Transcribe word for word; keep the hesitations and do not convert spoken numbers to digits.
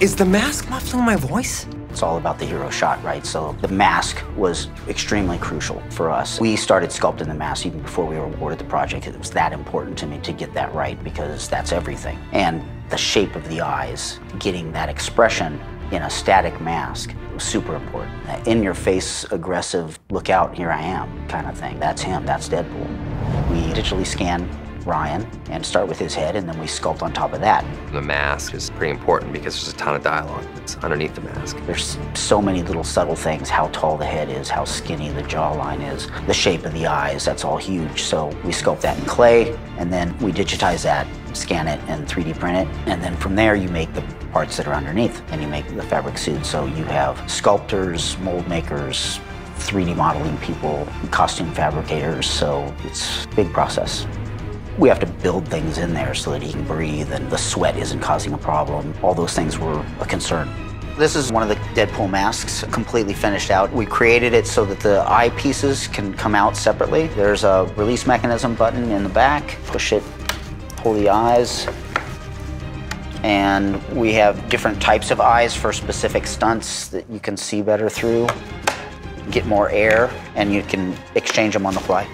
Is the mask muffling my voice? It's all about the hero shot, right? So the mask was extremely crucial for us. We started sculpting the mask even before we were awarded the project. It was that important to me to get that right because that's everything. And the shape of the eyes, getting that expression in a static mask, was super important. That in-your-face, aggressive, look out, here I am kind of thing. That's him, that's Deadpool. We digitally scan Ryan and start with his head, and then we sculpt on top of that. The mask is pretty important because there's a ton of dialogue that's underneath the mask. There's so many little subtle things, how tall the head is, how skinny the jawline is, the shape of the eyes, that's all huge. So we sculpt that in clay, and then we digitize that, scan it, and three D print it. And then from there, you make the parts that are underneath, and you make the fabric suit. So you have sculptors, mold makers, three D modeling people, costume fabricators, so it's a big process. We have to build things in there so that he can breathe and the sweat isn't causing a problem. All those things were a concern. This is one of the Deadpool masks, completely finished out. We created it so that the eye pieces can come out separately. There's a release mechanism button in the back. Push it, pull the eyes. And we have different types of eyes for specific stunts that you can see better through, get more air, and you can exchange them on the fly.